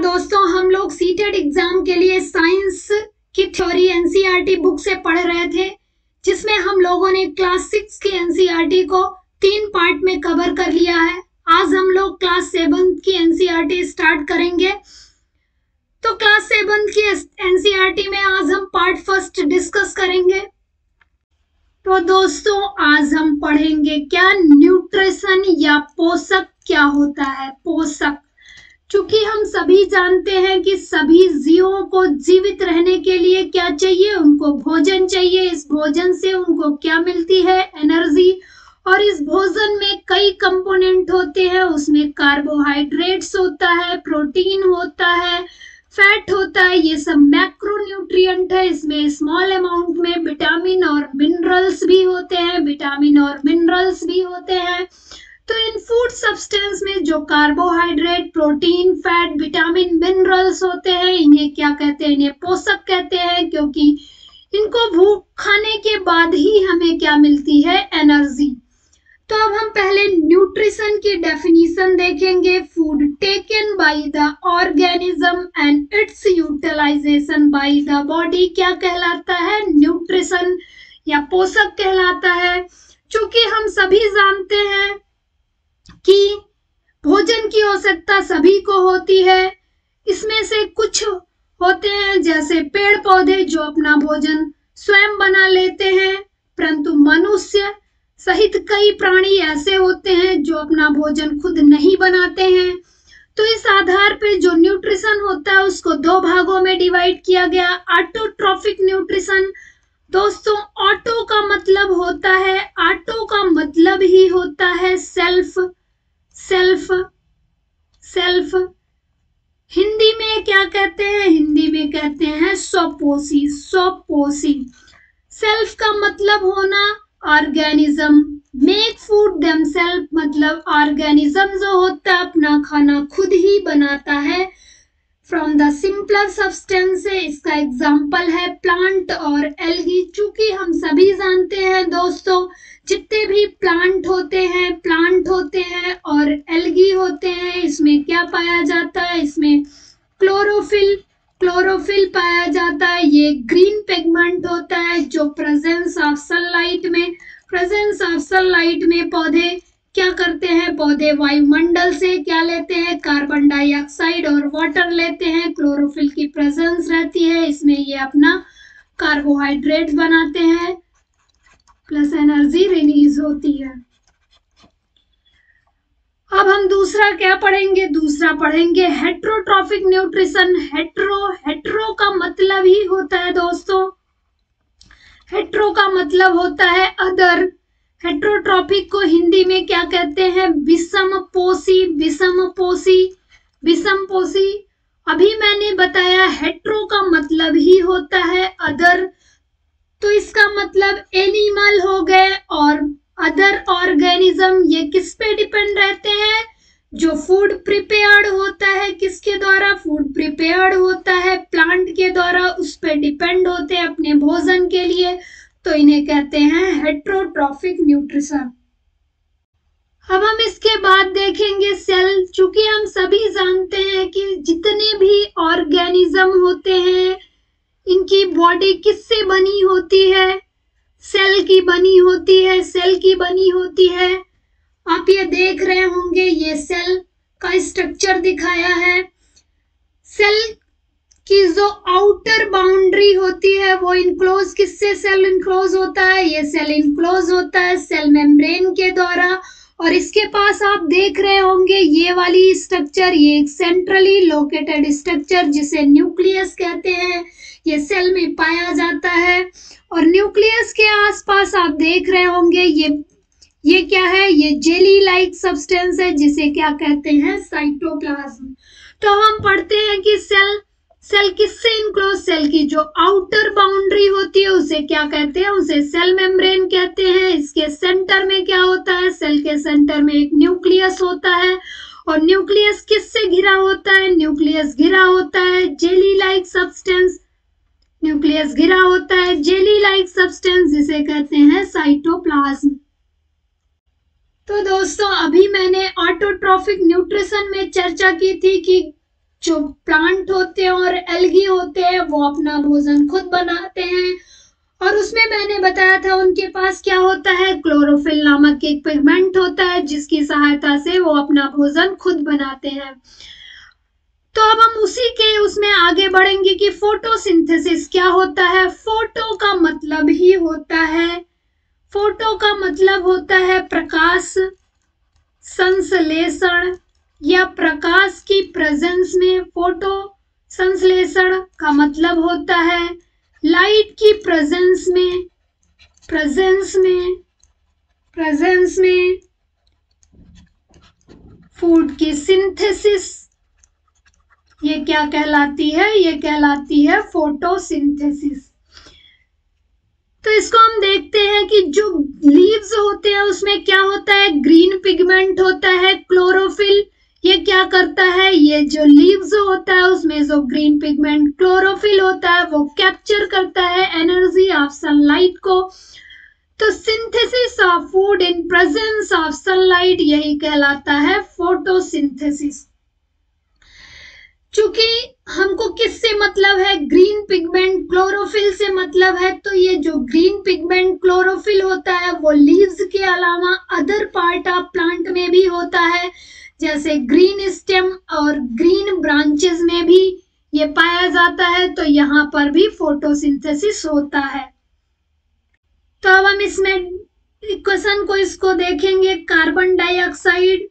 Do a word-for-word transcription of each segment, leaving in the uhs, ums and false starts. नमस्कार दोस्तों, हम लोग सीटेट एग्जाम के लिए साइंस की थ्योरी एनसीईआरटी बुक से पढ़ रहे थे, जिसमें हम लोगों ने क्लास सिक्स की एनसीईआरटी को तीन पार्ट में कवर कर लिया है। आज हम लोग क्लास सेवन की एनसीईआरटी स्टार्ट करेंगे। तो क्लास सेवन की एनसीईआरटी में आज हम पार्ट फर्स्ट डिस्कस करेंगे। तो दोस्तों आज हम पढ़ेंगे क्या न्यूट्रिशन या पोषक क्या होता है। पोषक, चूंकि हम सभी जानते हैं कि सभी जीवों को जीवित रहने के लिए क्या चाहिए, उनको भोजन चाहिए। इस भोजन से उनको क्या मिलती है, एनर्जी। और इस भोजन में कई कंपोनेंट होते हैं, उसमें कार्बोहाइड्रेट्स होता है, प्रोटीन होता है, फैट होता है। ये सब मैक्रोन्यूट्रिएंट है। इसमें स्मॉल अमाउंट में विटामिन और मिनरल्स भी होते हैं विटामिन और मिनरल्स भी होते हैं तो इन फूड सब्सटेंस में जो carbohydrate, protein, fat, vitamin, minerals होते हैं, इन्हें क्या कहते हैं, इन्हें पोषक कहते हैं, क्योंकि इनको भूख खाने के बाद ही हमें क्या मिलती है, एनर्जी। तो अब हम पहले न्यूट्रिशन की डेफिनेशन देखेंगे। Food taken by the organism and its utilization by the body क्या कहलाता है, न्यूट्रिशन या पोषक कहलाता है। चूंकि हम सभी जानते हैं कि भोजन की आवश्यकता सभी को होती है। इसमें से कुछ होते हैं जैसे पेड़ पौधे जो अपना भोजन स्वयं बना लेते हैं, परंतु मनुष्य सहित कई प्राणी ऐसे होते हैं जो अपना भोजन खुद नहीं बनाते हैं। तो इस आधार पे जो न्यूट्रिशन होता है उसको दो भागों में डिवाइड किया गया। ऑटोट्रॉफिक न्यूट्रिशन, दोस्तों ऑटो का मतलब होता है, ऑटो का मतलब ही होता है सेल्फ सेल्फ सेल्फ हिंदी में क्या कहते हैं, हिंदी में कहते हैं स्वपोषी स्वपोषी सेल्फ का मतलब होना ऑर्गेनिज्म। मेक फूड देमसेल्फ मतलब ऑर्गेनिज्म जो होता है अपना खाना खुद ही बनाता है फ्रॉम द सिंपलर सब्सटेंस। इसका एग्जाम्पल है प्लांट और एल्गी। चूंकि हम सभी जानते हैं दोस्तों, जितने भी प्लांट होते हैं प्लांट होते हैं और एल्गी होते हैं, इसमें क्या पाया जाता है, इसमें क्लोरोफिल क्लोरोफिल पाया जाता है। ये ग्रीन पिगमेंट होता है जो प्रेजेंस ऑफ सनलाइट में प्रेजेंस ऑफ सनलाइट में पौधे क्या करते हैं, पौधे वायुमंडल से क्या लेते हैं, कार्बन डाइऑक्साइड और वाटर लेते हैं। क्लोरोफिल की प्रेजेंस रहती है, इसमें ये अपना कार्बोहाइड्रेट बनाते हैं प्लस एनर्जी रिलीज होती है। अब हम दूसरा क्या पढ़ेंगे, दूसरा पढ़ेंगे हेटरोट्रॉफिक न्यूट्रिशन। हेटरो हेटरो का मतलब ही होता है दोस्तों, हेटरो का मतलब होता है अदर। हेटरोट्रॉफिक को हिंदी में क्या कहते हैं, विषमपोषी विषमपोषी विषमपोषी अभी मैंने बताया हेटरो का मतलब ही होता है अदर। तो इसका मतलब एनिमल हो गए और अदर ऑर्गेनिज्म, ये किस पे डिपेंड रहते हैं, जो फूड प्रिपेयर्ड होता है, किसके द्वारा, फूड प्रिपेयर्ड होता है प्लांट के द्वारा, उस पे डिपेंड होते हैं अपने भोजन के लिए। तो इन्हें कहते हैं हेटरोट्रॉफिक न्यूट्रिशन। अब हम इसके बाद देखेंगे सेल। चूंकि हम सभी जानते हैं कि जितने भी ऑर्गेनिज्म होते हैं इनकी बॉडी किससे बनी होती है, सेल की बनी होती है सेल की बनी होती है आप ये देख रहे होंगे, ये सेल का स्ट्रक्चर दिखाया है। सेल कि जो आउटर बाउंड्री होती है वो इनक्लोज, किससे सेल इनक्लोज होता है, ये सेल इनक्लोज होता है सेल मेम्ब्रेन के द्वारा। और इसके पास आप देख रहे होंगे ये वाली स्ट्रक्चर, ये एक सेंट्रली लोकेटेड स्ट्रक्चर जिसे न्यूक्लियस कहते हैं, ये सेल में पाया जाता है। और न्यूक्लियस के आसपास आप देख रहे होंगे ये ये क्या है, ये जेली लाइक सब्सटेंस है जिसे क्या कहते हैं, साइटोप्लाज्म। तो हम पढ़ते हैं कि सेल सेल किससे इनक्लोज, सेल की जो आउटर बाउंड्री होती है उसे क्या कहते हैं, उसे सेल मेम्ब्रेन कहते हैं। इसके सेंटर में क्या होता है, सेल के सेंटर में एक न्यूक्लियस होता है। और न्यूक्लियस किससे घिरा होता है, न्यूक्लियस घिरा होता है जेली लाइक सब्सटेंस न्यूक्लियस घिरा होता है जेली लाइक सब्सटेंस जिसे कहते हैं साइटोप्लाज्म। तो दोस्तों अभी मैंने ऑटोट्रॉफिक न्यूट्रिशन में चर्चा की थी कि जो प्लांट होते हैं और एल्गी होते हैं वो अपना भोजन खुद बनाते हैं। और उसमें मैंने बताया था उनके पास क्या होता है, क्लोरोफिल नामक एक पिगमेंट होता है जिसकी सहायता से वो अपना भोजन खुद बनाते हैं। तो अब हम उसी के उसमें आगे बढ़ेंगे कि फोटोसिंथेसिस क्या होता है। फोटो का मतलब ही होता है, फोटो का मतलब होता है प्रकाश संश्लेषण या प्रकाश की प्रेजेंस में। फोटो संश्लेषण का मतलब होता है लाइट की प्रेजेंस में, प्रेजेंस में, प्रेजेंस में फूड की सिंथेसिस। ये क्या कहलाती है? ये कहलाती है फोटोसिंथेसिस। तो इसको हम देखते हैं कि जो लीव्स होते हैं उसमें क्या होता है, ग्रीन पिगमेंट होता है क्लोरोफिल। ये क्या करता है, ये जो लीव्स होता है उसमें जो ग्रीन पिगमेंट क्लोरोफिल होता है वो कैप्चर करता है एनर्जी ऑफ सनलाइट को। तो synthesis of food in presence of sunlight, यही कहलाता है फोटोसिंथेसिस। चूंकि हमको किससे मतलब है, ग्रीन पिगमेंट क्लोरोफिल से मतलब है, तो ये जो ग्रीन पिगमेंट क्लोरोफिल होता है वो लीव्स के अलावा अदर पार्ट ऑफ प्लांट में भी होता है, जैसे ग्रीन स्टेम और ग्रीन ब्रांचेस में भी ये पाया जाता है। तो यहाँ पर भी फोटोसिंथेसिस होता है। तो अब हम इसमें क्वेश्चन को इसको देखेंगे, carbon dioxide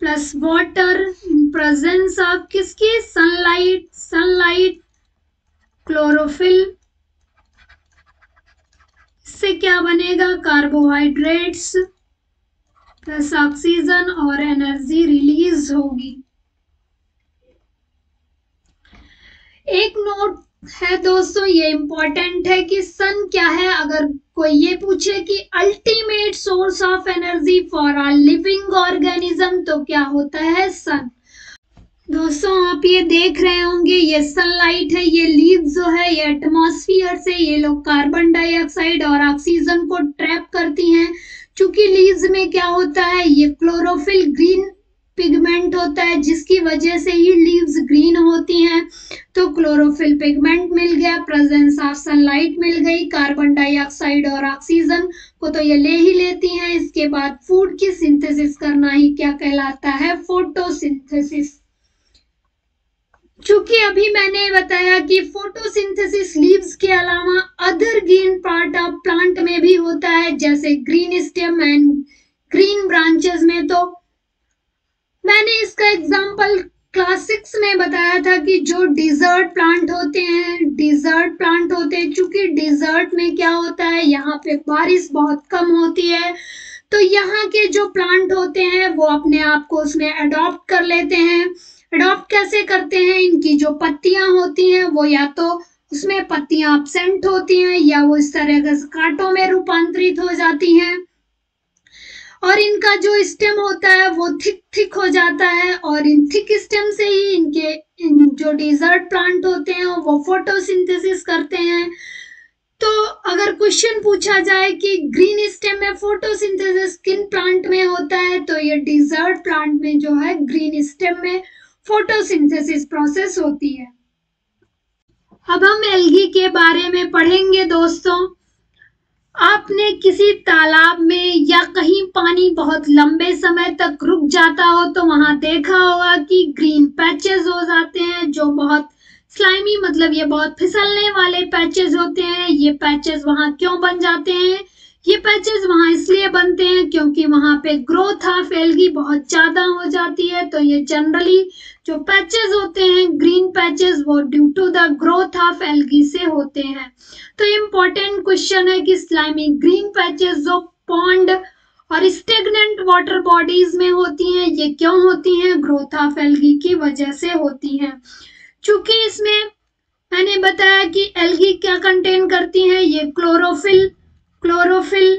plus water in presence of किसकी, सनलाइट, सनलाइट क्लोरोफिल। इससे क्या बनेगा, कार्बोहाइड्रेट्स प्लस ऑक्सीजन और एनर्जी रिलीज होगी। एक नोट है दोस्तों, ये इंपॉर्टेंट है कि सन क्या है। अगर कोई ये पूछे कि ultimate source of energy for our living organism, तो क्या होता है, सन। दोस्तों आप ये देख रहे होंगे, ये सनलाइट है, ये लीव्स जो है ये एटमॉस्फेयर से ये लोग कार्बन डाइऑक्साइड और ऑक्सीजन को ट्रैप करती हैं। चूंकि लीव्स में क्या होता है, ये क्लोरोफिल ग्रीन पिगमेंट होता है जिसकी वजह से ही लीव्स ग्रीन होती हैं। तो क्लोरोफिल पिगमेंट मिल गया, प्रेजेंस ऑफ सनलाइट मिल गई, कार्बन डाइऑक्साइड और ऑक्सीजन को तो ये ले ही लेती हैं। इसके बाद फूड की सिंथेसिस करना ही क्या कहलाता है, फोटोसिंथेसिस। चूंकि अभी मैंने बताया कि फोटोसिंथेसिस लीव्स के अलावा other green part of plant में भी होता है, जैसे green stem and green branches में। तो मैंने इसका एग्जाम्पल क्लास सिक्स में बताया था कि जो डिजर्ट प्लांट होते हैं, डिजर्ट प्लांट होते हैं चूंकि डिजर्ट में क्या होता है, यहाँ पे बारिश बहुत कम होती है, तो यहाँ के जो प्लांट होते हैं वो अपने आप को उसमें अडॉप्ट कर लेते हैं। अडॉप्ट कैसे करते हैं, इनकी जो पत्तियां होती हैं वो या तो उसमें पत्तियां एब्सेंट होती हैं या वो इस तरह के कांटों में रूपांतरित हो जाती हैं, और इनका जो स्टेम होता है वो थिक थिक हो जाता है, और इन थिक स्टेम से ही इनके इन जो डिजर्ट प्लांट होते हैं वो फोटोसिंथेसिस करते हैं। तो अगर क्वेश्चन पूछा जाए कि ग्रीन स्टेम में फोटोसिंथेसिस किन प्लांट में होता है, तो ये डिजर्ट प्लांट में जो है ग्रीन स्टेम में फोटोसिंथेसिस प्रोसेस होती है। अब हम एल्गी के बारे में पढ़ेंगे। दोस्तों आपने किसी तालाब में या कहीं पानी बहुत लंबे समय तक रुक जाता हो तो वहां देखा होगा कि ग्रीन पैचेस हो जाते हैं, जो बहुत स्लाइमी मतलब ये बहुत फिसलने वाले पैचेस होते हैं। ये पैचेस वहां क्यों बन जाते हैं, ये पैचेस वहां इसलिए बनते हैं क्योंकि वहां पे ग्रोथ ऑफ एल्गी बहुत ज्यादा हो जाती है। तो ये जनरली जो पैचेस होते हैं ग्रीन पैचेस, वो due to the growth of algae से होते हैं। तो इम्पोर्टेंट क्वेश्चन है कि स्लाइमी ग्रीन पैचेस जो पॉन्ड और स्टेगनेंट वाटर बॉडीज में होती हैं, ये क्यों होती हैं, ग्रोथ ऑफ एल्गी की वजह से होती हैं। चूंकि इसमें मैंने बताया कि एल्गी क्या कंटेन करती हैं, ये क्लोरोफिल क्लोरोफिल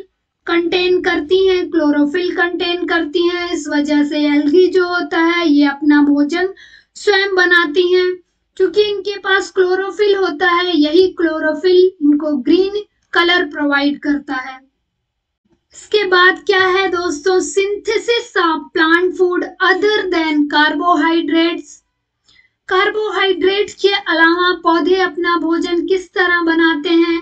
कंटेन करती हैं, क्लोरोफिल कंटेन करती हैं। इस वजह से एल्गी जो होता है ये अपना भोजन स्वयं बनाती हैं। क्योंकि इनके पास क्लोरोफिल होता है, यही क्लोरोफिल इनको ग्रीन कलर प्रोवाइड करता है। इसके बाद क्या है दोस्तों, synthesis of plant food other than carbohydrates. Carbohydrate के अलावा पौधे अपना भोजन किस तरह बनाते हैं?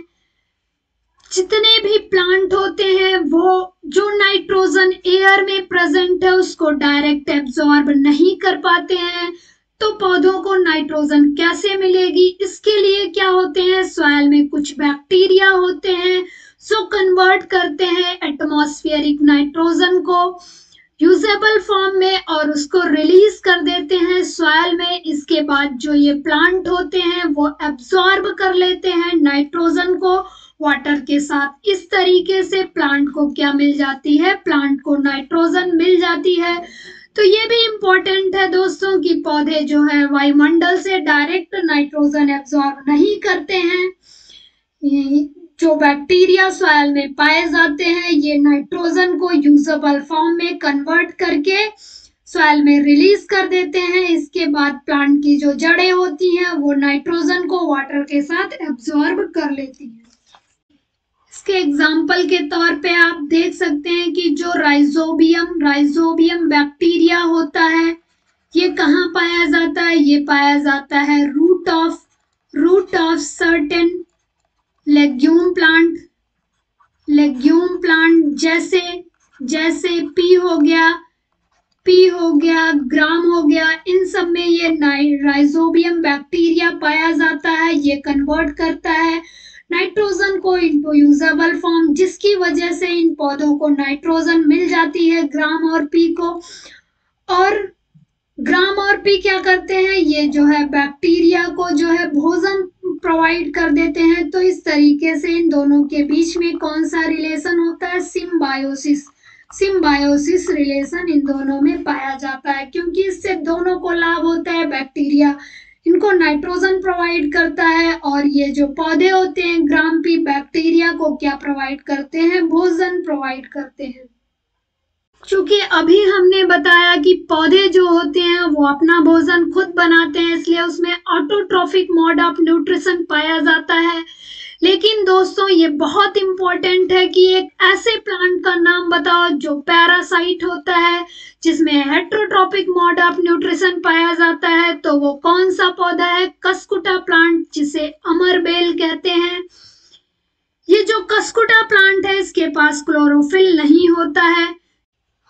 जितने भी प्लांट होते हैं वो जो नाइट्रोजन एयर में प्रेजेंट है उसको डायरेक्ट एब्जॉर्ब नहीं कर पाते हैं, तो पौधों को नाइट्रोजन कैसे मिलेगी? इसके लिए क्या होते हैं, सॉइल में कुछ बैक्टीरिया होते हैं सो कन्वर्ट करते हैं एटमॉस्फेरिक नाइट्रोजन को यूजेबल फॉर्म में और उसको रिलीज कर देते हैं सॉइल में। इसके बाद जो ये प्लांट होते हैं वो एब्जॉर्ब कर लेते हैं नाइट्रोजन को वाटर के साथ। इस तरीके से प्लांट को क्या मिल जाती है, प्लांट को नाइट्रोजन मिल जाती है। तो ये भी इम्पोर्टेंट है दोस्तों कि पौधे जो है वायुमंडल से डायरेक्ट नाइट्रोजन एब्जॉर्ब नहीं करते हैं। जो बैक्टीरिया सॉइल में पाए जाते हैं ये नाइट्रोजन को यूजेबल फॉर्म में कन्वर्ट करके सॉइल में रिलीज कर देते हैं। इसके बाद प्लांट की जो जड़ें होती हैं वो नाइट्रोजन को वाटर के साथ एब्जॉर्ब कर लेती हैं। इसके एग्जाम्पल के तौर पे आप देख सकते हैं कि जो राइजोबियम राइजोबियम बैक्टीरिया होता है ये कहाँ पाया जाता है, ये पाया जाता है root of root of certain legume plant legume plant जैसे जैसे पी हो गया पी हो गया ग्राम हो गया, इन सब में ये राइजोबियम बैक्टीरिया पाया जाता है। ये कन्वर्ट करता है नाइट्रोजन को इनटू यूजेबल फॉर्म, जिसकी वजह से इन पौधों को नाइट्रोजन मिल जाती है ग्राम और पी को। और ग्राम और पी क्या करते हैं, ये जो है बैक्टीरिया को जो है भोजन प्रोवाइड कर देते हैं। तो इस तरीके से इन दोनों के बीच में कौन सा रिलेशन होता है, सिम्बायोसिस सिम्बायोसिस रिलेशन इन दोनों में पाया जाता है, क्योंकि इससे दोनों को लाभ होता है। बैक्टीरिया इनको नाइट्रोजन प्रोवाइड करता है और ये जो पौधे होते हैं ग्राम पी बैक्टीरिया को क्या प्रोवाइड करते हैं, भोजन प्रोवाइड करते हैं। चूंकि अभी हमने बताया कि पौधे जो होते हैं वो अपना भोजन खुद बनाते हैं, इसलिए उसमें ऑटोट्रॉफिक मोड ऑफ न्यूट्रिशन पाया जाता है। लेकिन दोस्तों ये बहुत इंपॉर्टेंट है कि एक ऐसे प्लांट का नाम बताओ जो पैरासाइट होता है, जिसमें हेट्रोट्रॉपिक मोड ऑफ न्यूट्रिशन पाया जाता है, तो वो कौन सा पौधा है, कस्कुटा प्लांट जिसे अमरबेल कहते हैं। ये जो कस्कुटा प्लांट है इसके पास क्लोरोफिल नहीं होता है।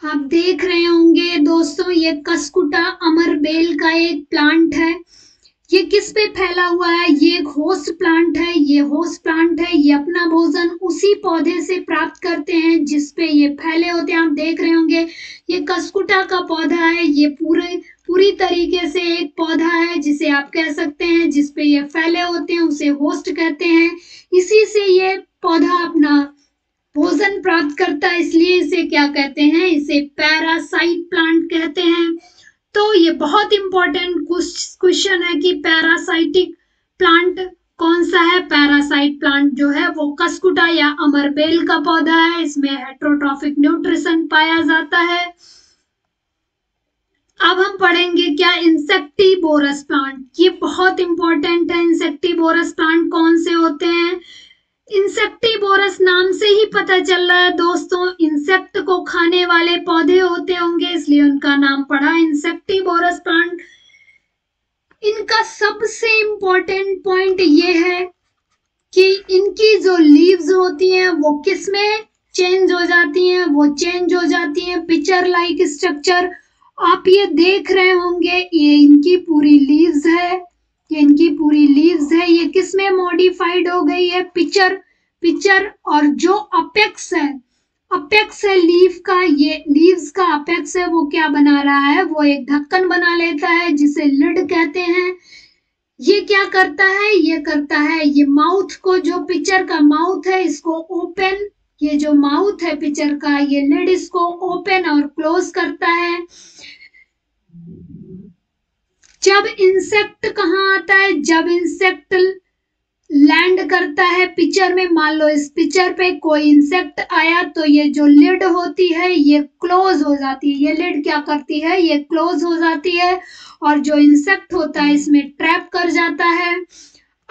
आप देख रहे होंगे दोस्तों ये कस्कुटा अमरबेल का एक प्लांट है। ये किस पे फैला हुआ है, ये एक होस्ट प्लांट है ये होस्ट प्लांट है ये अपना भोजन उसी पौधे से प्राप्त करते हैं जिस पे ये फैले होते हैं। आप देख रहे होंगे ये कस्कुटा का पौधा है, ये पूरे पूरी तरीके से एक पौधा है जिसे आप कह सकते हैं, जिस पे ये फैले होते हैं उसे होस्ट कहते हैं। इसी से ये पौधा अपना भोजन प्राप्त करता है, इसलिए इसे क्या कहते हैं, इसे पैरासाइट प्लांट कहते हैं। तो ये बहुत इंपॉर्टेंट क्वेश्चन है कि पैरासाइटिक प्लांट कौन सा है। पैरासाइट प्लांट जो है वो कस्कुटा या अमरबेल का पौधा है, इसमें हेट्रोट्रॉफिक न्यूट्रिशन पाया जाता है। अब हम पढ़ेंगे क्या, इंसेक्टिबोरस प्लांट। ये बहुत इंपॉर्टेंट है, इंसेक्टिबोरस प्लांट कौन से होते हैं। इंसेक्टिबोरस नाम से ही पता चल रहा है दोस्तों, इंसेक्ट को खाने वाले पौधे होते होंगे, इसलिए उनका नाम पड़ा इंसेक्टिबोरस प्लांट। इनका सबसे इम्पोर्टेंट पॉइंट ये है कि इनकी जो लीव्स होती हैं वो किस में चेंज हो जाती हैं वो चेंज हो जाती हैं पिचर लाइक स्ट्रक्चर। आप ये देख रहे होंगे ये इनकी पूरी लीव्स है ये इनकी पूरी लीव्स है ये किसमें मॉडिफाइड हो गई है, पिचर पिचर और जो अपेक्स है अपेक्स है लीफ का, ये लीव्स का अपेक्स है वो क्या बना रहा है, वो एक ढक्कन बना लेता है जिसे लिड कहते हैं। ये क्या करता है, ये करता है ये माउथ को, जो पिचर का माउथ है इसको ओपन, ये जो माउथ है पिचर का ये लिड इसको ओपन और क्लोज करता है। जब इंसेक्ट कहाँ आता है, जब इंसेक्ट लैंड करता है पिक्चर में, मान लो इस पिक्चर पे कोई इंसेक्ट आया तो ये जो लिड होती है ये क्लोज हो जाती है, ये लिड क्या करती है ये क्लोज हो जाती है और जो इंसेक्ट होता है इसमें ट्रैप कर जाता है।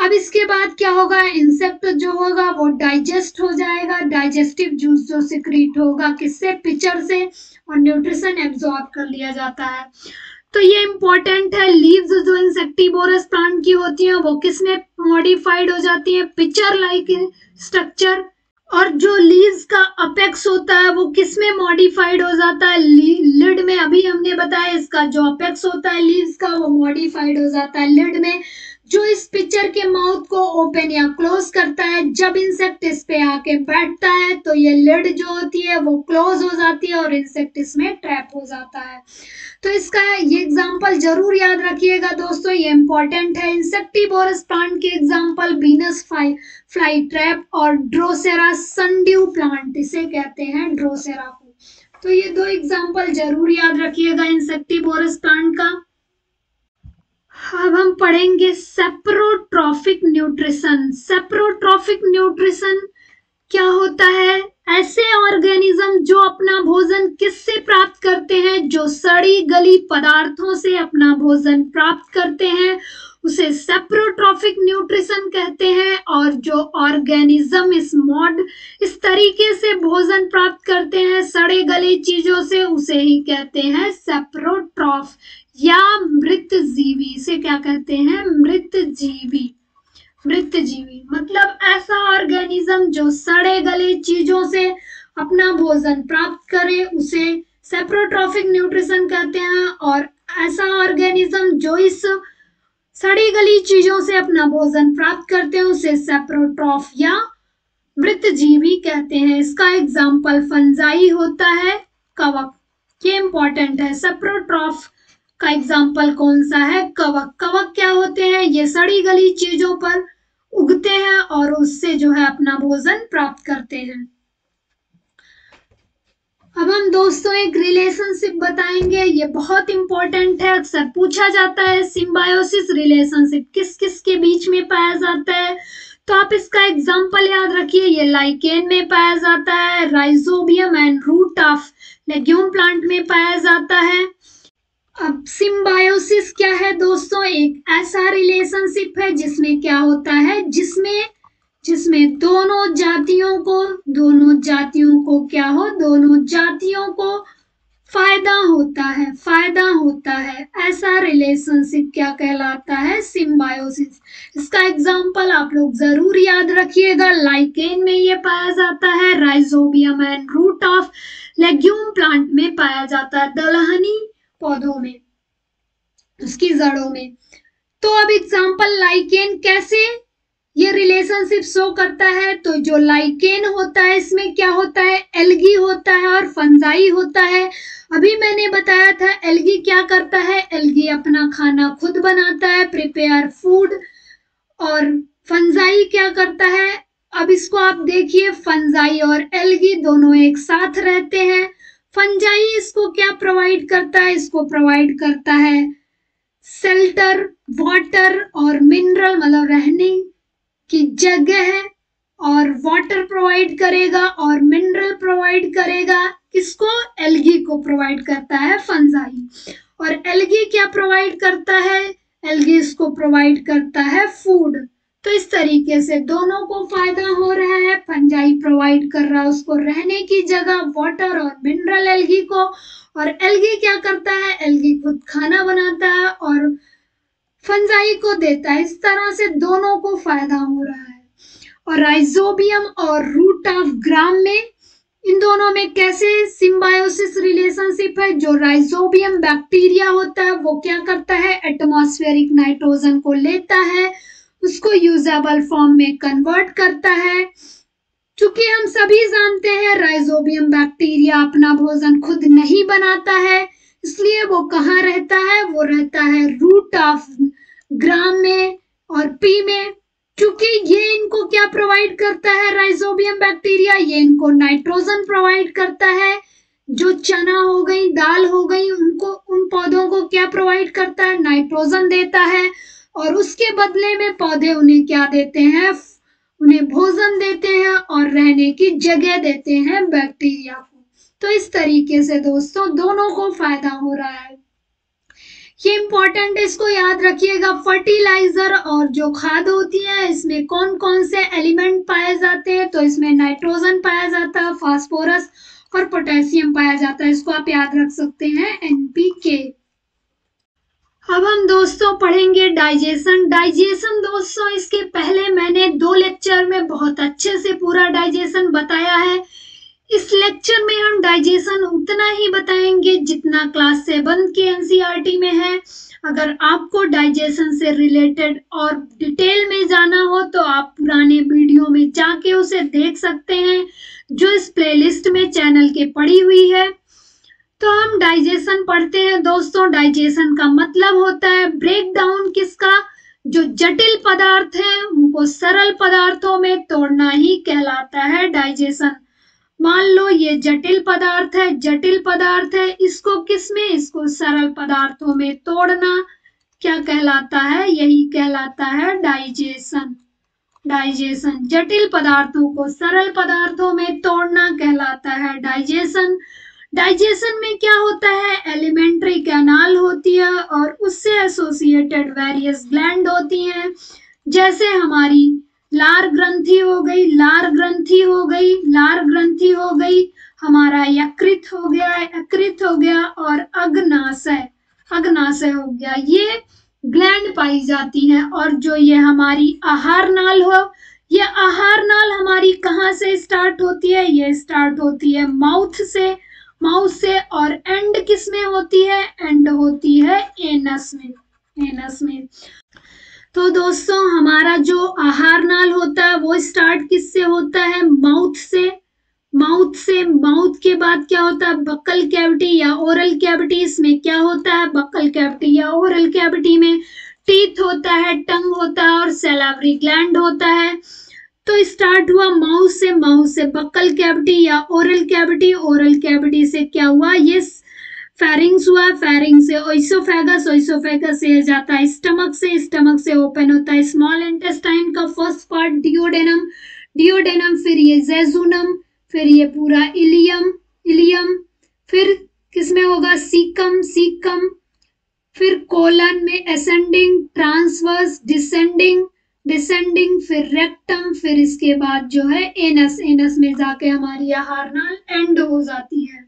अब इसके बाद क्या होगा, इंसेक्ट जो होगा वो डाइजेस्ट हो जाएगा, डाइजेस्टिव जूस जो सिक्रीट होगा किससे, पिक्चर से, और न्यूट्रिशन एब्जॉर्ब कर लिया जाता है। तो ये इंपॉर्टेंट है। लीव्स जो इंसेक्टिबोरस प्लांट की होती हैं वो किसमें मॉडिफाइड हो जाती हैं, पिचर लाइक स्ट्रक्चर। और जो लीव्स का अपेक्स होता है वो किसमें मॉडिफाइड हो जाता है, लिड में। अभी हमने बताया इसका जो अपेक्स होता है लीव्स का वो मॉडिफाइड हो जाता है लिड में, जो इस पिक्चर के माउथ को ओपन या क्लोज करता है। जब इंसेक्ट इस पे आके बैठता है तो ये लिड जो होती है वो क्लोज हो जाती है और इंसेक्ट इसमें ट्रैप हो जाता है। तो इसका ये एग्जांपल जरूर याद रखिएगा दोस्तों, ये इंपॉर्टेंट है। इंसेक्टिबोरस प्लांट के example Venus fly fly trap और ड्रोसेरा सनड्यू प्लांट, इसे कहते हैं ड्रोसेरा को। तो ये दो एग्जाम्पल जरूर याद रखिएगा इंसेक्टिबोरस प्लांट का। अब हम पढ़ेंगे सेप्रोट्रॉफिक न्यूट्रिशन। सेप्रोट्रॉफिक न्यूट्रिशन क्या होता है, ऐसे ऑर्गेनिज्म जो अपना भोजन किससे प्राप्त करते हैं, जो सड़ी गली पदार्थों से अपना भोजन प्राप्त करते हैं उसे सेप्रोट्रॉफिक न्यूट्रिशन कहते हैं। और जो ऑर्गेनिज्म इस मॉड इस तरीके से भोजन प्राप्त करते हैं सड़े गले चीजों से, उसे ही कहते हैं सेप्रोट्रॉफ या मृत जीवी। इसे क्या कहते हैं, मृत जीवी। मृत जीवी मतलब ऐसा ऑर्गेनिज्म जो सड़े गले चीजों से अपना भोजन प्राप्त करे उसे सेप्रोट्रॉफिक न्यूट्रिशन कहते हैं। और ऐसा ऑर्गेनिज्म जो इस सड़ी गली चीजों से अपना भोजन प्राप्त करते हैं उसे सेप्रोट्रॉफ या मृत जीवी कहते हैं। इसका एग्जाम्पल फंजाई होता है, कवक। ये इंपॉर्टेंट है, सेप्रोट्रॉफ का एग्जाम्पल कौन सा है, कवक। कवक क्या होते हैं, ये सड़ी गली चीजों पर उगते हैं और उससे जो है अपना भोजन प्राप्त करते हैं। अब हम दोस्तों एक रिलेशनशिप बताएंगे, ये बहुत इंपॉर्टेंट है, अक्सर पूछा जाता है। सिंबायोसिस रिलेशनशिप किस किस के बीच में पाया जाता है, तो आप इसका एग्जाम्पल याद रखिए। ये लाइकेन में पाया जाता है, rhizobium and root of legume plant में पाया जाता है। अब सिंबायोसिस क्या है दोस्तों, एक ऐसा रिलेशनशिप है जिसमें क्या होता है, जिसमें जिसमें दोनों जातियों को दोनों जातियों को क्या हो, दोनों जातियों को फायदा होता है। फायदा होता है, ऐसा रिलेशनशिप क्या कहलाता है, सिंबायोसिस। इसका एग्जाम्पल आप लोग जरूर याद रखिएगा, लाइकेन में ये पाया जाता है, rhizobium and root of legume plant में पाया जाता है, दलहनी पौधों में, उसकी जड़ों में। तो अब एग्जांपल लाइकेन कैसे ये रिलेशनशिप शो करता है, तो जो लाइकेन होता है इसमें क्या होता है, एल्गी होता है और फंजाई होता है। अभी मैंने बताया था एल्गी क्या करता है, एल्गी अपना खाना खुद बनाता है, प्रिपेयर फूड। और फंजाई क्या करता है, अब इसको आप देखिए, फंजाई और एल्गी दोनों एक साथ रहते हैं। फंजाई इसको क्या प्रोवाइड करता है, इसको प्रोवाइड करता है शेल्टर, वाटर और मिनरल, मतलब रहने की जगह है, और वाटर प्रोवाइड करेगा और मिनरल प्रोवाइड करेगा, इसको एल्गी को प्रोवाइड करता है फंजाई। और एल्गी क्या प्रोवाइड करता है, एल्गी इसको प्रोवाइड करता है फूड। तो इस तरीके से दोनों को फायदा हो रहा है, फंजाई प्रोवाइड कर रहा है उसको रहने की जगह, वाटर और मिनरल एल्गी को, और एल्गी क्या करता है, एल्गी खुद खाना बनाता है और फंजाई को देता है। इस तरह से दोनों को फायदा हो रहा है। और राइजोबियम और रूट ऑफ ग्राम में, इन दोनों में कैसे सिंबायोसिस रिलेशनशिप है, जो राइजोबियम बैक्टीरिया होता है वो क्या करता है, एटमॉस्फेरिक नाइट्रोजन को लेता है, उसको यूजेबल फॉर्म में कन्वर्ट करता है। चूंकि हम सभी जानते हैं राइजोबियम बैक्टीरिया अपना भोजन खुद नहीं बनाता है, इसलिए वो कहाँ रहता है, वो रहता है रूट ऑफ ग्राम में और पी में। चूंकि ये इनको क्या प्रोवाइड करता है, राइजोबियम बैक्टीरिया, ये इनको नाइट्रोजन प्रोवाइड करता है। जो चना हो गई, दाल हो गई, उनको उन पौधों को क्या प्रोवाइड करता है, नाइट्रोजन देता है। और उसके बदले में पौधे उन्हें क्या देते हैं, उन्हें भोजन देते हैं और रहने की जगह देते हैं बैक्टीरिया को। तो इस तरीके से दोस्तों दोनों को फायदा हो रहा है। ये इम्पोर्टेंट है, इसको याद रखिएगा। फर्टिलाइजर और जो खाद होती है इसमें कौन कौन से एलिमेंट पाए जाते हैं, तो इसमें नाइट्रोजन पाया जाता है, फास्फोरस और पोटेशियम पाया जाता है। इसको आप याद रख सकते हैं एन पी के। अब हम दोस्तों पढ़ेंगे डाइजेशन। डाइजेशन दोस्तों इसके पहले मैंने दो लेक्चर में बहुत अच्छे से पूरा डाइजेशन बताया है। इस लेक्चर में हम डाइजेशन उतना ही बताएंगे जितना क्लास सेवन के एनसीईआरटी में है। अगर आपको डाइजेशन से रिलेटेड और डिटेल में जाना हो तो आप पुराने वीडियो में जाके उसे देख सकते हैं जो इस प्लेलिस्ट में चैनल के पड़ी हुई है। तो हम डाइजेशन पढ़ते हैं दोस्तों। डाइजेशन का मतलब होता है ब्रेकडाउन किसका, जो जटिल पदार्थ है उनको सरल पदार्थों में तोड़ना ही कहलाता है डाइजेशन। मान लो ये जटिल पदार्थ है, जटिल पदार्थ है, इसको किसमें, इसको सरल पदार्थों में तोड़ना क्या कहलाता है, यही कहलाता है डाइजेशन। डाइजेशन जटिल पदार्थों को सरल पदार्थों में तोड़ना कहलाता है डाइजेशन। डाइजेशन में क्या होता है, एलिमेंट्री कैनाल होती है और उससे एसोसिएटेड वेरियस ग्लैंड होती हैं, जैसे हमारी लार ग्रंथि हो गई, लार ग्रंथि हो गई, लार ग्रंथि हो गई, हमारा यकृत हो गया, यकृत हो गया और अग्नाशय, अग्नाशय हो गया। ये ग्लैंड पाई जाती है। और जो ये हमारी आहार नाल हो, ये आहार नाल हमारी कहाँ से स्टार्ट होती है, ये स्टार्ट होती है माउथ से, माउथ से और एंड किस में होती है, एंड होती है एनस में, एनस में। तो दोस्तों हमारा जो आहार नाल होता है वो स्टार्ट किससे होता है, माउथ से, माउथ से। माउथ के बाद क्या होता है, बक्कल कैविटी या ओरल कैविटी। इसमें क्या होता है, बक्कल कैविटी या ओरल कैविटी में टीथ होता है, टंग होता है और सैलिवरी ग्लैंड होता है। तो स्टार्ट हुआ माउथ से, माउथ से बक्कल कैविटी या ओरल कैविटी, ओरल कैविटी से क्या हुआ, ये फेरिंग्स हुआ, फेरिंग्स से ओइसोफेगस, ओइसोफेगस से जाता है स्टमक से, स्टमक से ओपन होता है स्मॉल इंटेस्टाइन का फर्स्ट पार्ट डिओडेनम, डिओडेनम फिर ये जेजुनम, फिर ये पूरा इलियम, इलियम फिर किसमें होगा, सीकम, सीकम फिर कोलन में असेंडिंग, ट्रांसवर्स, डिसेंडिंग, डिसेंडिंग फिर रेक्टम, फिर इसके बाद जो है एनस, एनस में जाके हमारी आहार नाल एंड हो जाती है।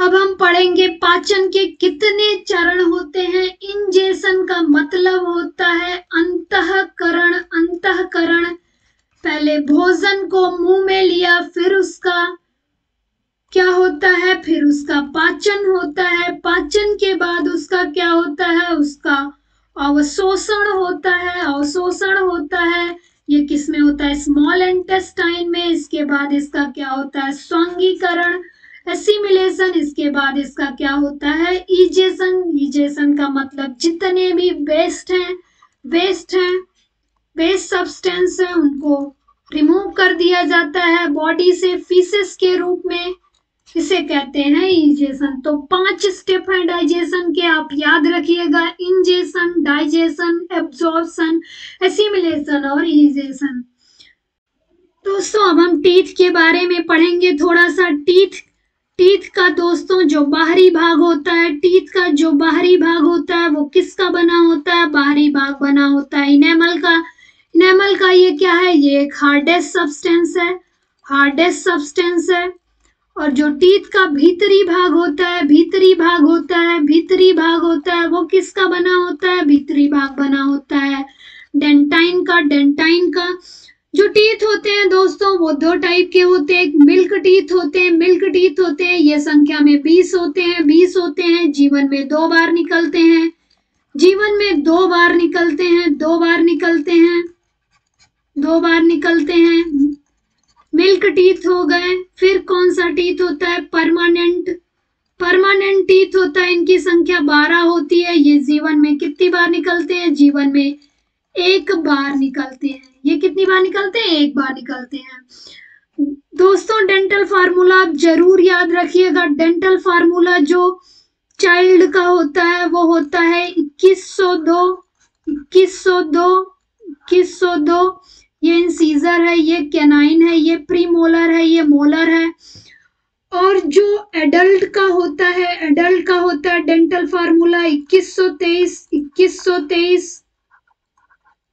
अब हम पढ़ेंगे पाचन के कितने चरण होते हैं। इंजेशन का मतलब होता है अंतःकरण, अंतःकरण पहले भोजन को मुंह में लिया, फिर उसका क्या होता है, फिर उसका पाचन होता है। पाचन के बाद उसका क्या होता है, उसका अवशोषण होता है, अवशोषण होता है। ये किस में होता है, स्मॉल इंटेस्टाइन में। इसके बाद इसका क्या होता है, स्वांगीकरण, एसिमिलेशन। इसके बाद इसका क्या होता है, इजेशन। इजेशन का मतलब जितने भी वेस्ट हैं, वेस्ट हैं, वेस्ट सब्सटेंस है उनको रिमूव कर दिया जाता है बॉडी से फीसेस के रूप में, इसे कहते हैं इजेशन। तो पांच स्टेप है डाइजेशन के, आप याद रखिएगा, इंजेशन, डाइजेशन, एब्जॉर्प्शन, एसिमिलेशन और इजेशन। दोस्तों अब हम टीथ के बारे में पढ़ेंगे थोड़ा सा। टीथ, टीथ का दोस्तों जो बाहरी भाग होता है, टीथ का जो बाहरी भाग होता है वो किसका बना होता है, बाहरी भाग बना होता है इनेमल का। इनेमल का ये क्या है, ये एक हार्डेस्ट सब्सटेंस है, हार्डेस्ट सब्सटेंस है। और जो टीथ का भीतरी भाग होता है, भीतरी भाग होता है, भीतरी भाग होता है वो किसका बना होता है, भीतरी भाग बना होता है डेंटाइन का, डेंटाइन का। जो टीथ होते हैं दोस्तों वो दो टाइप के होते हैं, एक मिल्क टीथ होते हैं, मिल्क टीथ होते हैं, ये संख्या में बीस होते हैं, बीस होते हैं, जीवन में दो बार निकलते हैं, जीवन में दो बार निकलते हैं, दो बार निकलते हैं, दो बार निकलते हैं, मिल्क टीथ हो गए। फिर कौन सा टीथ होता है, परमानेंट, परमानेंट टीथ होता है, इनकी संख्या बारह होती है। ये जीवन में कितनी बार निकलते हैं, जीवन में एक बार निकलते हैं। ये कितनी बार निकलते हैं, एक बार निकलते हैं। दोस्तों डेंटल फार्मूला आप जरूर याद रखिएगा। डेंटल फार्मूला जो चाइल्ड का होता है वो होता है इक्कीस सौ दो, इक्कीस सौ दो, इक्कीस सौ दो। ये इंसीजर है, ये कैनाइन है, ये प्रीमोलर है, ये मोलर है। और जो एडल्ट का होता है, एडल्ट का होता है डेंटल फार्मूला इक्कीस सौ तेईस, इक्कीस सौ तेईस,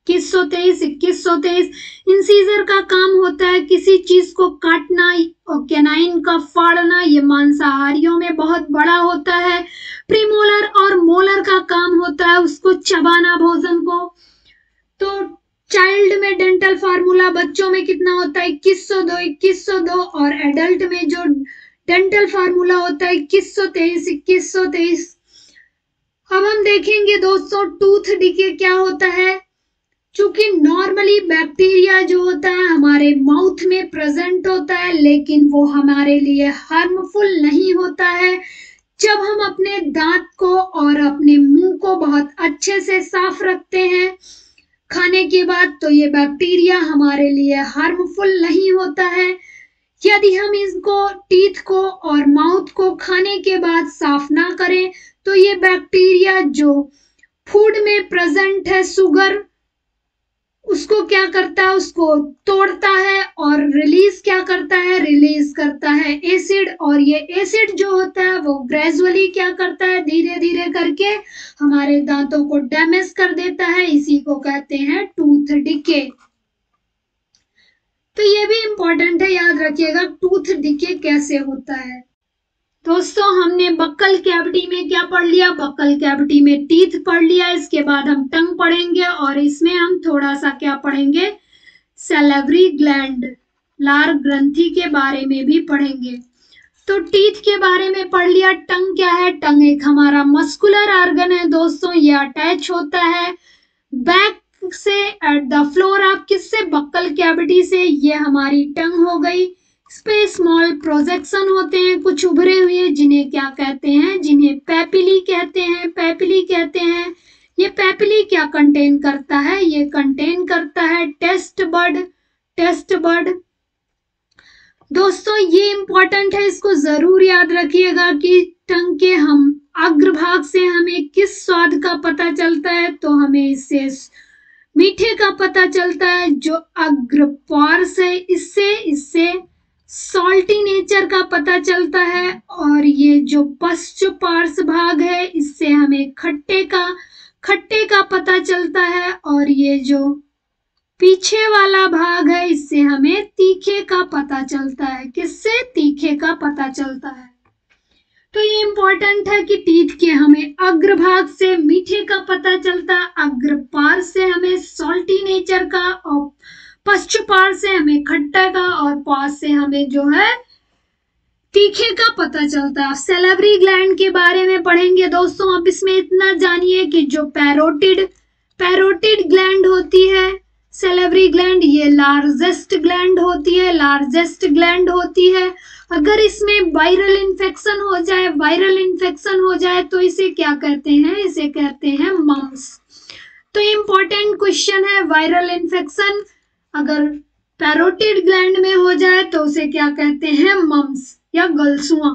इक्कीस सौ तेईस इक्कीस सौ तेईस। इंसीजर का काम होता है किसी चीज को काटना और कैनाइन का फाड़ना, ये मांसाहारियों में बहुत बड़ा होता है। प्रीमोलर और मोलर का काम होता है उसको चबाना, भोजन को। तो चाइल्ड में डेंटल फार्मूला बच्चों में कितना होता है इक्कीस सौ दो इक्कीस सौ दो, और एडल्ट में जो डेंटल फार्मूला होता है इक्कीस सौ तेईस इक्कीस सौ तेईस। अब हम देखेंगे दोस्तों टूथ डीके क्या होता है। चूंकि नॉर्मली बैक्टीरिया जो होता है हमारे माउथ में प्रेजेंट होता है, लेकिन वो हमारे लिए हार्मफुल नहीं होता है। जब हम अपने दांत को और अपने मुंह को बहुत अच्छे से साफ रखते हैं खाने के बाद, तो ये बैक्टीरिया हमारे लिए हार्मफुल नहीं होता है। यदि हम इसको, टीथ को और माउथ को खाने के बाद साफ ना करें, तो ये बैक्टीरिया जो फूड में प्रेजेंट है, शुगर, उसको क्या करता है, उसको तोड़ता है और रिलीज क्या करता है, रिलीज करता है एसिड। और ये एसिड जो होता है वो ग्रेजुअली क्या करता है, धीरे धीरे करके हमारे दांतों को डैमेज कर देता है। इसी को कहते हैं टूथ डिके। तो ये भी इम्पोर्टेंट है, याद रखिएगा टूथ डिके कैसे होता है। दोस्तों हमने बक्कल कैविटी में क्या पढ़ लिया, बक्कल कैविटी में टीथ पढ़ लिया। इसके बाद हम टंग पढ़ेंगे और इसमें हम थोड़ा सा क्या पढ़ेंगे, सैलिवरी ग्लैंड, लार ग्रंथि के बारे में भी पढ़ेंगे। तो टीथ के बारे में पढ़ लिया। टंग क्या है, टंग एक हमारा मस्कुलर आर्गन है दोस्तों। यह अटैच होता है बैक से एट द फ्लोर, आप किससे, बक्कल कैविटी से। ये हमारी टंग हो गई। इसपे स्मॉल प्रोजेक्शन होते हैं कुछ उभरे हुए, जिन्हें क्या कहते हैं, जिन्हें पैपिली कहते हैं, पैपिली कहते हैं। ये पैपिली क्या कंटेन करता है, ये कंटेन करता है टेस्ट बड, टेस्ट बड। दोस्तों ये इम्पोर्टेंट है, इसको जरूर याद रखिएगा कि टंग के हम अग्रभाग से हमें किस स्वाद का पता चलता है, तो हमें इससे मीठे का पता चलता है, जो अग्रपार्श्व है इससे इससे सॉल्टी नेचर का पता चलता है, और ये जो पश्च पार्श्व भाग है इससे हमें खट्टे का खट्टे का पता चलता है, और ये जो पीछे वाला भाग है इससे हमें तीखे का पता चलता है। किससे, तीखे का पता चलता है। तो ये इम्पोर्टेंट है कि टीथ के हमें अग्रभाग से मीठे का पता चलता है, अग्रपार्श्व से हमें सॉल्टी नेचर का, और पश्च पार्श्व से हमें खट्टा का, और पास से हमें जो है तीखे का पता चलता है। सैलिवरी ग्लैंड के बारे में पढ़ेंगे दोस्तों। आप इसमें इतना जानिए कि जो पैरोटिड पैरोटिड ग्लैंड होती है सैलिवरी ग्लैंड, ये लार्जेस्ट ग्लैंड होती है लार्जेस्ट ग्लैंड होती है। अगर इसमें वायरल इन्फेक्शन हो जाए वायरल इन्फेक्शन हो जाए तो इसे क्या कहते हैं, इसे कहते हैं मम्स। तो इम्पोर्टेंट क्वेश्चन है, वायरल इन्फेक्शन अगर पैरोटिड ग्लैंड में हो जाए तो उसे क्या कहते हैं, मम्स या गलसुआ।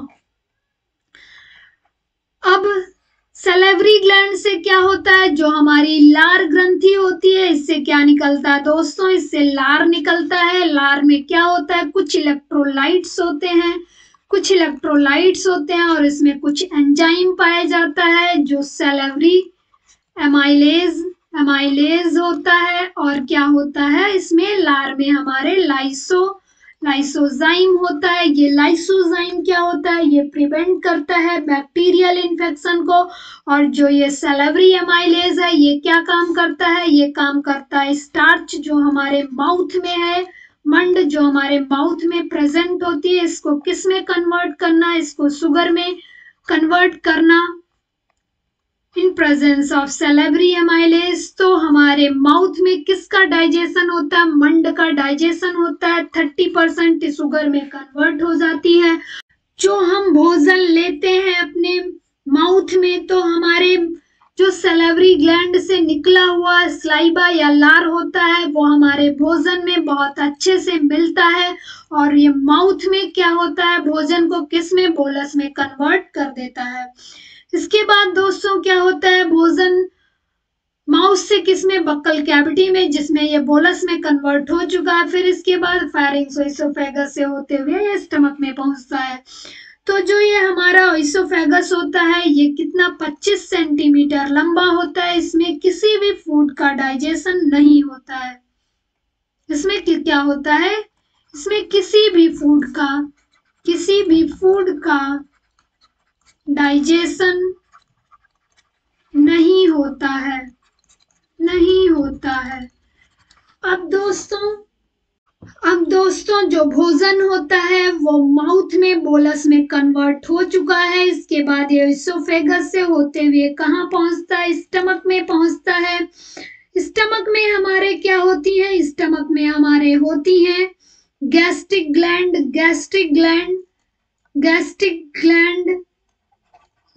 अब सैलिवरी ग्लैंड से क्या होता है, जो हमारी लार ग्रंथि होती है इससे क्या निकलता है दोस्तों, इससे लार निकलता है। लार में क्या होता है, कुछ इलेक्ट्रोलाइट्स होते हैं कुछ इलेक्ट्रोलाइट्स होते हैं और इसमें कुछ एंजाइम पाया जाता है, जो सैलिवरी एमाइलेज एमाइलेज होता है। और क्या होता है इसमें, लार में हमारे लाइसो लाइसोजाइम होता है। ये लाइसोजाइम क्या होता है, ये प्रिवेंट करता है बैक्टीरियल इन्फेक्शन को। और जो ये सैलिवरी एमाइलेज है ये क्या काम करता है, ये काम करता है स्टार्च जो हमारे माउथ में है, मंड जो हमारे माउथ में प्रेजेंट होती है, इसको किस में कन्वर्ट करना, इसको शुगर में कन्वर्ट करना in presence of salivary amylase. तो हमारे माउथ में किसका डाइजेशन होता है, मंड का डाइजेशन होता है। थर्टी परसेंट शुगर में कन्वर्ट हो जाती है। जो हम भोजन लेते हैं अपने माउथ में, तो हमारे जो सैलिवरी ग्लैंड से निकला हुआ स्लाइबा या लार होता है वो हमारे भोजन में बहुत अच्छे से मिलता है, और ये माउथ में क्या होता है, भोजन को किस में, बोलस में कन्वर्ट कर देता है। इसके बाद दोस्तों क्या होता है, भोजन माउथ से किसमें, बक्कल कैविटी में, जिसमें ये बोलस में कन्वर्ट हो चुका है। फिर इसके बाद फैरिंग्स और इसोफेगस से होते हुए ये स्टमक में पहुंचता है। तो जो ये हमारा इसोफेगस होता है ये कितना पच्चीस सेंटीमीटर लंबा होता है। इसमें किसी भी फूड का डाइजेशन नहीं होता है। इसमें क्या होता है, इसमें किसी भी फूड का किसी भी फूड का डाइजेशन नहीं होता है नहीं होता है। अब दोस्तों अब दोस्तों जो भोजन होता है वो माउथ में बोलस में कन्वर्ट हो चुका है। इसके बाद ये इसोफेगस से होते हुए कहाँ पहुँचता है, स्टमक में पहुँचता है। स्टमक में हमारे क्या होती है, स्टमक में हमारे होती है gastric gland. Gastric gland gastric gland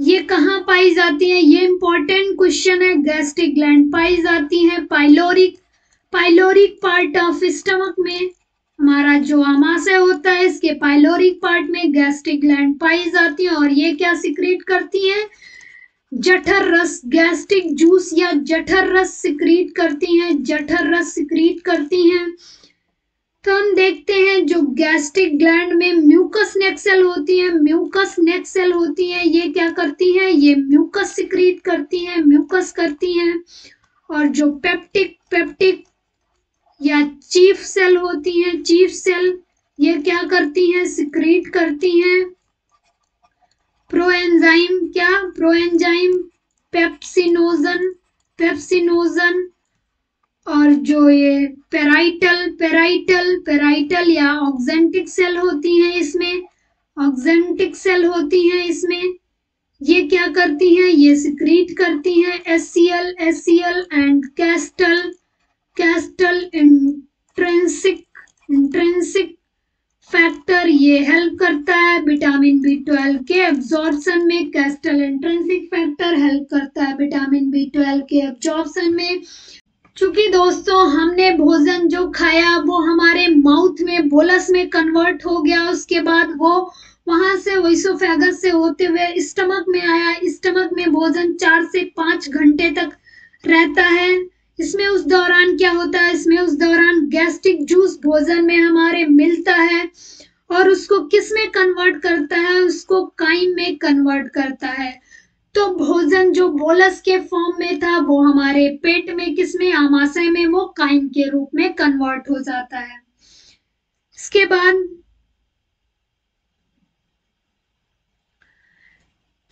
ये कहाँ पाई जाती है, ये इंपॉर्टेंट क्वेश्चन है। गैस्ट्रिक ग्लैंड पाई जाती है pyloric pyloric part of stomach में। हमारा जो आमाशय होता है इसके पाइलोरिक पार्ट में गैस्ट्रिक ग्लैंड पाई जाती है। और ये क्या सिक्रीट करती है, जठर रस, गैस्ट्रिक जूस या जठर रस सिक्रीट करती हैं जठर रस सिक्रीट करती हैं। तो हम देखते हैं जो गैस्ट्रिक ग्लैंड में म्यूकस नेक सेल होती है म्यूकस नेक सेल होती है ये क्या करती है, ये म्यूकस सिक्रीट करती है म्यूकस करती हैं। और जो पेप्टिक पेप्टिक या चीफ सेल होती है चीफ सेल ये क्या करती हैं, सिक्रीट करती हैं प्रोएंजाइम। क्या प्रोएंजाइम पेप्सिनोजन पेप्सिनोजन और जो ये पेराइटल पेराइटल पेराइटल या ऑक्सेंटिक सेल होती हैं इसमें ऑक्सेंटिक सेल होती हैं इसमें ये क्या करती हैं, ये सिक्रीट करती हैं HCl HCl and Castle Castle intrinsic intrinsic factor. ये हेल्प करता है विटामिन बी ट्वेल्व के एब्जॉर्प्शन में। कैस्टल इंट्रिंसिक फैक्टर हेल्प करता है विटामिन बी ट्वेल्व के एब्जॉर्प्शन में। चूंकि दोस्तों हमने भोजन जो खाया वो हमारे माउथ में बोलस में कन्वर्ट हो गया, उसके बाद वो वहां से वो इसोफेगस से होते हुए स्टमक में आया। स्टमक में भोजन चार से पाँच घंटे तक रहता है। इसमें उस दौरान क्या होता है, इसमें उस दौरान गैस्ट्रिक जूस भोजन में हमारे मिलता है और उसको किस में कन्वर्ट करता है, उसको काइम में कन्वर्ट करता है। तो भोजन जो बोलस के फॉर्म में था वो हमारे पेट में किस में, आमाशय में, वो काइम के रूप में कन्वर्ट हो जाता है। इसके बाद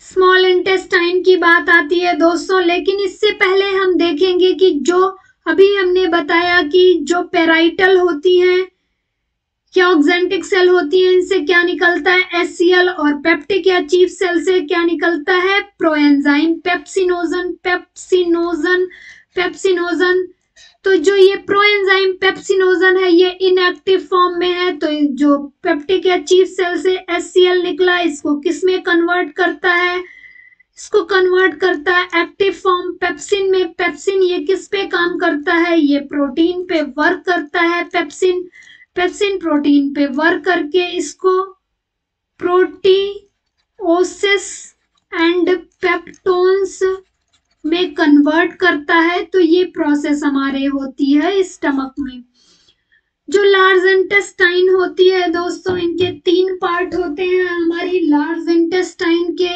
स्मॉल इंटेस्टाइन की बात आती है दोस्तों, लेकिन इससे पहले हम देखेंगे कि जो अभी हमने बताया कि जो पेराइटल होती है क्या ऑक्सेंटिक सेल होती है इनसे क्या निकलता है, एससीएल और पेप्टिक या चीफ सेल से क्या निकलता है, प्रोएंजाइम पेप्सिनोजन पेप्सिनोजन पेप्सिनोजन। तो जो ये प्रोएंजाइम पेप्सिनोजन है ये इनएक्टिव फॉर्म में है, तो जो पेप्टिक या चीफ सेल से एससीएल निकला इसको किस में कन्वर्ट करता है, इसको कन्वर्ट करता है एक्टिव फॉर्म पेप्सिन में। पेप्सिन ये किस पे काम करता है, ये प्रोटीन पे वर्क करता है। पेप्सिन पेप्सिन प्रोटीन पे वर्क करके इसको प्रोटीओसिस एंड पेप्टोन्स में कन्वर्ट करता है। तो ये प्रोसेस हमारे होती है स्टमक में। जो लार्ज इंटेस्टाइन होती है दोस्तों, इनके तीन पार्ट होते हैं। हमारी लार्ज इंटेस्टाइन के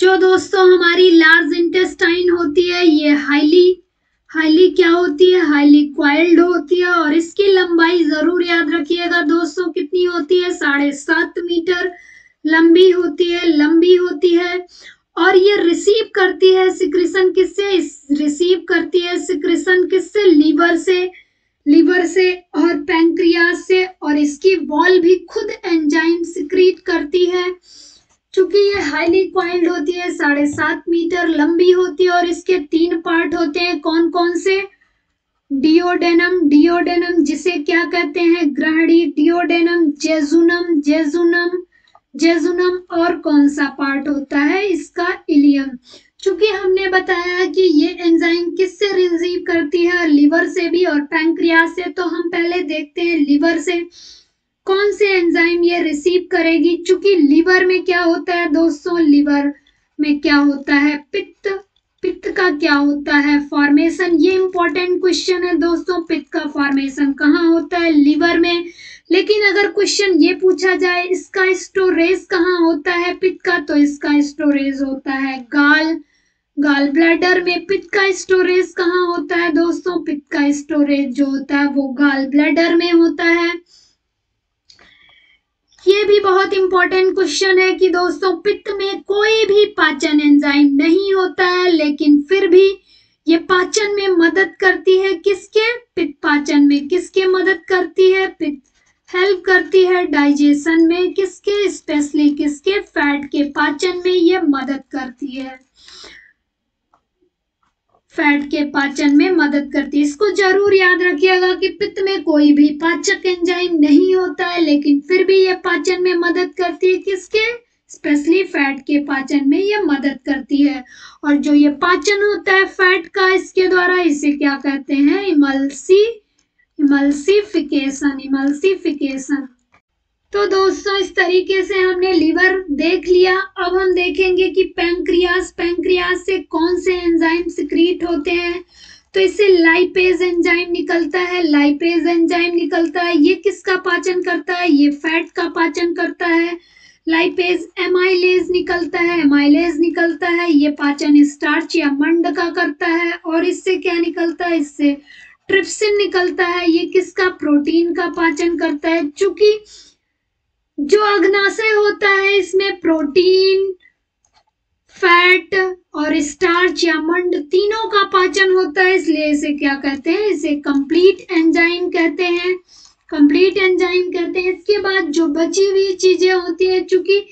जो दोस्तों हमारी लार्ज इंटेस्टाइन होती है ये हाईली हाईली क्या होती है, हाईली क्वाइल्ड होती है। और इसकी लंबाई जरूर याद रखिएगा दोस्तों, कितनी होती है, साढ़े सात मीटर लंबी होती है लंबी होती है। और ये रिसीव करती है सिक्रेशन किससे, रिसीव करती है सिक्रेशन किससे, लीवर से लीवर से और पैंक्रियास से। और इसकी वॉल भी खुद एंजाइम सिक्रीट करती है। चूंकि ये हाईली क्वाइल्ड होती है, साढ़े सात मीटर लंबी होती है और इसके तीन पार्ट होते हैं। कौन कौन से, डिओडेनम डिओडेनम जिसे क्या कहते हैं, ग्रहणी डिओडेनम, जेजुनम जेजुनम जेजुनम और कौन सा पार्ट होता है इसका, इलियम। चूंकि हमने बताया कि ये एंजाइम किससे रिसीव करती है, लीवर से भी और पैंक्रियास से। तो हम पहले देखते हैं लीवर से कौन से एंजाइम ये रिसीव करेगी। चूंकि लीवर में क्या होता है दोस्तों, लीवर में क्या होता है, पित्त पित्त का क्या होता है फॉर्मेशन, ये इंपॉर्टेंट क्वेश्चन है दोस्तों। पित्त का फॉर्मेशन कहाँ होता है? लीवर में। लेकिन अगर क्वेश्चन ये पूछा जाए इसका स्टोरेज कहाँ होता है पित्त का, तो इसका स्टोरेज होता है गाल गाल ब्लैडर में। पित्त का स्टोरेज कहाँ होता है दोस्तों? पित्त का स्टोरेज जो होता है वो गाल ब्लैडर में होता है। ये भी बहुत इंपॉर्टेंट क्वेश्चन है कि दोस्तों पित्त में कोई भी पाचन एंजाइम नहीं होता है, लेकिन फिर भी ये पाचन में मदद करती है। किसके? पित्त पाचन में किसके मदद करती है? पित्त हेल्प करती है डाइजेशन में। किसके? स्पेशली किसके? फैट के पाचन में ये मदद करती है, फैट के पाचन में मदद करती है। इसको जरूर याद रखिएगा कि पित्त में कोई भी पाचक एंजाइम नहीं होता है, लेकिन फिर भी यह पाचन में मदद करती है। किसके? स्पेशली फैट के पाचन में यह मदद करती है। और जो ये पाचन होता है फैट का, इसके द्वारा इसे क्या कहते हैं? Emulsi emulsification emulsification. तो दोस्तों इस तरीके से हमने लीवर देख लिया। अब हम देखेंगे कि पैंक्रियास पैंक्रियास से कौन से एंजाइम सिक्रीट होते हैं। तो इससे लाइपेज एंजाइम निकलता है। लाइपेज एंजाइम निकलता है, ये किसका पाचन करता है? ये फैट का पाचन करता है। लाइपेज एमाइलेज निकलता है, एमाइलेज निकलता है, ये पाचन स्टार्च या मंड का करता है। और इससे क्या निकलता है? इससे ट्रिप्सिन निकलता है, ये किसका? प्रोटीन का पाचन करता है। चूंकि जो अग्नाशय होता है इसमें प्रोटीन, फैट और स्टार्च या मंड तीनों का पाचन होता है, इसलिए इसे क्या कहते हैं? इसे कंप्लीट एंजाइम कहते हैं, कंप्लीट एंजाइम कहते हैं। इसके बाद जो बची हुई चीजें होती है, चूंकि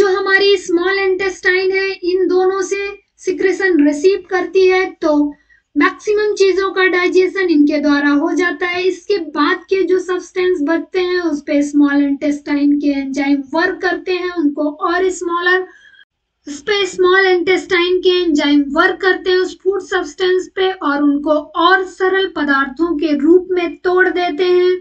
जो हमारी स्मॉल इंटेस्टाइन है इन दोनों से सिक्रेशन रिसीव करती है, तो मैक्सिमम चीजों का डाइजेशन इनके द्वारा हो जाता है। इसके बाद के जो सब्सटेंस बचते हैं उस पे स्मॉल इंटेस्टाइन के एंजाइम वर्क करते हैं, उनको और स्मॉलर उस पे स्मॉल इंटेस्टाइन के एंजाइम वर्क करते हैं उस फूड सब्सटेंस पे, और उनको और सरल पदार्थों के रूप में तोड़ देते हैं।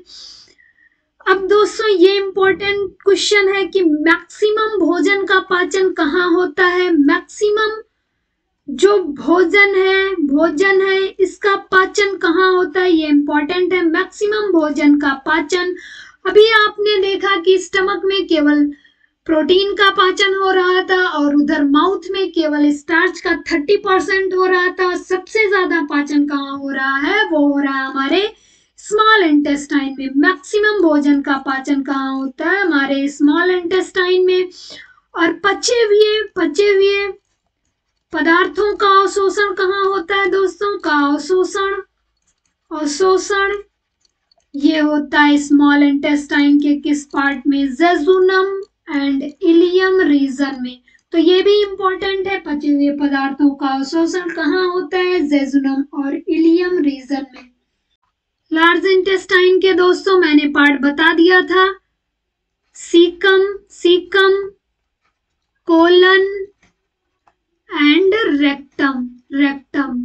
अब दोस्तों ये इम्पोर्टेंट क्वेश्चन है कि मैक्सिमम भोजन का पाचन कहाँ होता है? मैक्सिमम जो भोजन है भोजन है इसका पाचन कहाँ होता है? ये इम्पोर्टेंट है। मैक्सिमम भोजन का पाचन, अभी आपने देखा कि स्टमक में केवल प्रोटीन का पाचन हो रहा था और उधर माउथ में केवल स्टार्च का थर्टी परसेंट हो रहा था। सबसे ज्यादा पाचन कहाँ हो रहा है? वो हो रहा है हमारे स्मॉल इंटेस्टाइन में। मैक्सिमम भोजन का पाचन कहाँ होता है? हमारे स्मॉल इंटेस्टाइन में। और पचे हुए पचे हुए पदार्थों का अवशोषण कहाँ होता है दोस्तों? का अवशोषण अवशोषण ये होता है स्मॉल इंटेस्टाइन के किस पार्ट में? जेजुनम एंड इलियम रीजन में। तो ये भी इम्पोर्टेंट है, पचे हुए पदार्थों का अवशोषण कहाँ होता है? जेजुनम और इलियम रीजन में। लार्ज इंटेस्टाइन के दोस्तों मैंने पार्ट बता दिया था, caecum caecum colon and rectum rectum.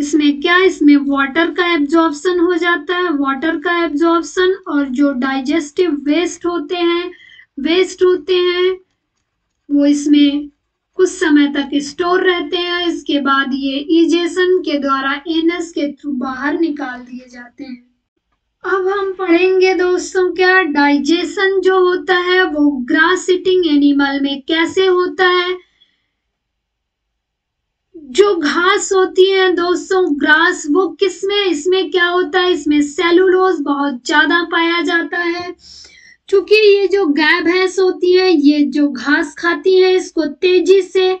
इसमें क्या? इसमें वाटर का एब्जॉर्प्शन हो जाता है, वाटर का एब्जॉर्प्शन। और जो डाइजेस्टिव वेस्ट होते हैं वेस्ट होते हैं वो इसमें कुछ समय तक स्टोर रहते हैं। इसके बाद ये इजेशन के द्वारा एनस के थ्रू बाहर निकाल दिए जाते हैं। अब हम पढ़ेंगे दोस्तों क्या डाइजेशन जो होता है वो ग्रास ईटिंग एनिमल में कैसे होता है। जो घास होती है दोस्तों ग्रास, वो किसमें? इसमें क्या होता है? इसमें सेलुलोज बहुत ज्यादा पाया जाता है। चूंकि ये जो गाय भैंस होती है ये जो घास खाती है इसको तेजी से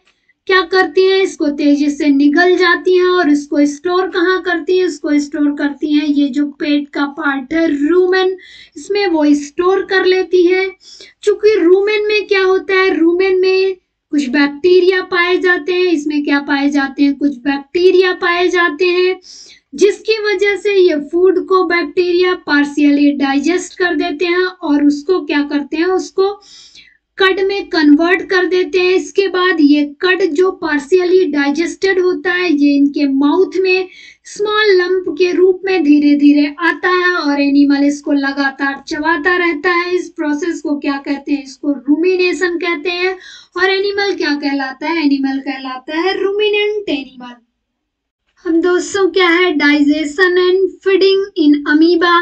क्या करती है? इसको तेजी से निगल जाती है। और इसको स्टोर कहाँ करती है? इसको स्टोर करती है ये जो पेट का पार्ट है रूमेन, इसमें वो स्टोर कर लेती है। चूंकि रूमेन में क्या होता है? रूमेन में कुछ बैक्टीरिया पाए जाते हैं। इसमें क्या पाए जाते हैं? कुछ बैक्टीरिया पाए जाते हैं, जिसकी वजह से ये फूड को बैक्टीरिया पार्शियली डाइजेस्ट कर देते हैं और उसको क्या करते हैं? उसको कड में कन्वर्ट कर देते हैं। इसके बाद ये कड जो पार्शियली डाइजेस्टेड होता है ये इनके माउथ में स्मॉल लंप के रूप में धीरे धीरे आता है और एनिमल इसको लगातार चबाता रहता है। इस प्रोसेस को क्या कहते हैं? इसको रूमिनेशन कहते हैं। और एनिमल क्या कहलाता है? एनिमल कहलाता है रूमिनेंट एनिमल। हम दोस्तों क्या है digestion and feeding in amoeba.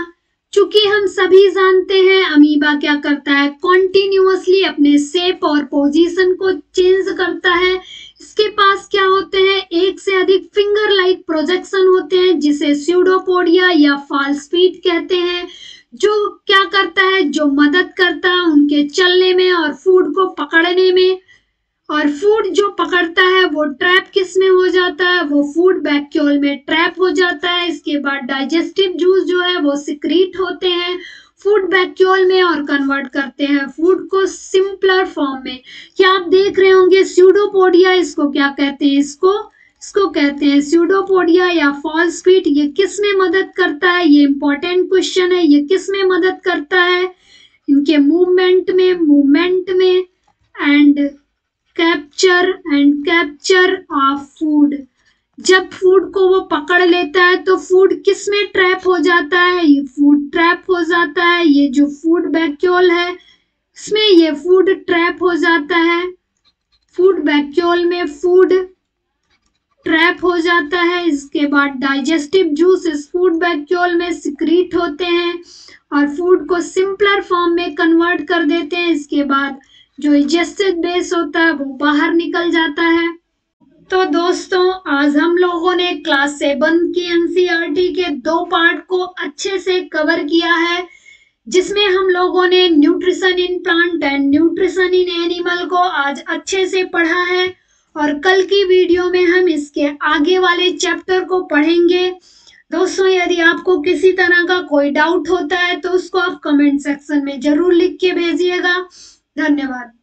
चूंकि हम सभी जानते हैं अमीबा क्या करता है, कॉन्टिन्यूअसली अपने शेप और पोजीशन को चेंज करता है। इसके पास क्या होते हैं? एक से अधिक फिंगर लाइक प्रोजेक्शन होते हैं जिसे स्यूडोपोडिया या फॉल्स फीट कहते हैं, जो क्या करता है, जो मदद करता है उनके चलने में और फूड को पकड़ने में। और फूड जो पकड़ता है वो ट्रैप किस में हो जाता है? वो फूड वैक्यूल में ट्रैप हो जाता है। इसके बाद डाइजेस्टिव जूस जो है वो सिक्रीट होते हैं फूड वैक्यूल में और कन्वर्ट करते हैं फूड को सिंपलर फॉर्म में। क्या आप देख रहे होंगे स्यूडोपोडिया, इसको क्या कहते हैं? इसको इसको कहते हैं स्यूडोपोडिया या फॉल्स फीट। ये किस में मदद करता है? ये इंपॉर्टेंट क्वेश्चन है। ये किस में मदद करता है? इनके मूवमेंट में मूवमेंट में and capture and capture of food. जब फूड को वो पकड़ लेता है तो फूड किस में ट्रैप हो जाता है? ये फूड ट्रैप हो जाता है। ये जो फूड वैक्यूल है इसमें ये फूड ट्रैप हो जाता है। फूड वैक्यूल में फूड ट्रैप हो जाता है। इसके बाद डाइजेस्टिव जूस इस फूड वैक्यूल में सिक्रीट होते हैं और फूड को सिंपलर फॉर्म में कन्वर्ट कर देते हैं। इसके बाद जो इजेस्टेड बेस होता है वो बाहर निकल जाता है। तो दोस्तों आज हम लोगों ने क्लास सेवन की एनसीईआरटी के दो पार्ट को अच्छे से कवर किया है, जिसमें हम लोगों ने nutrition in plant and nutrition in animal को आज अच्छे से पढ़ा है। और कल की वीडियो में हम इसके आगे वाले चैप्टर को पढ़ेंगे। दोस्तों यदि आपको किसी तरह का कोई डाउट होता है तो उसको आप कमेंट सेक्शन में जरूर लिख के भेजिएगा। धन्यवाद।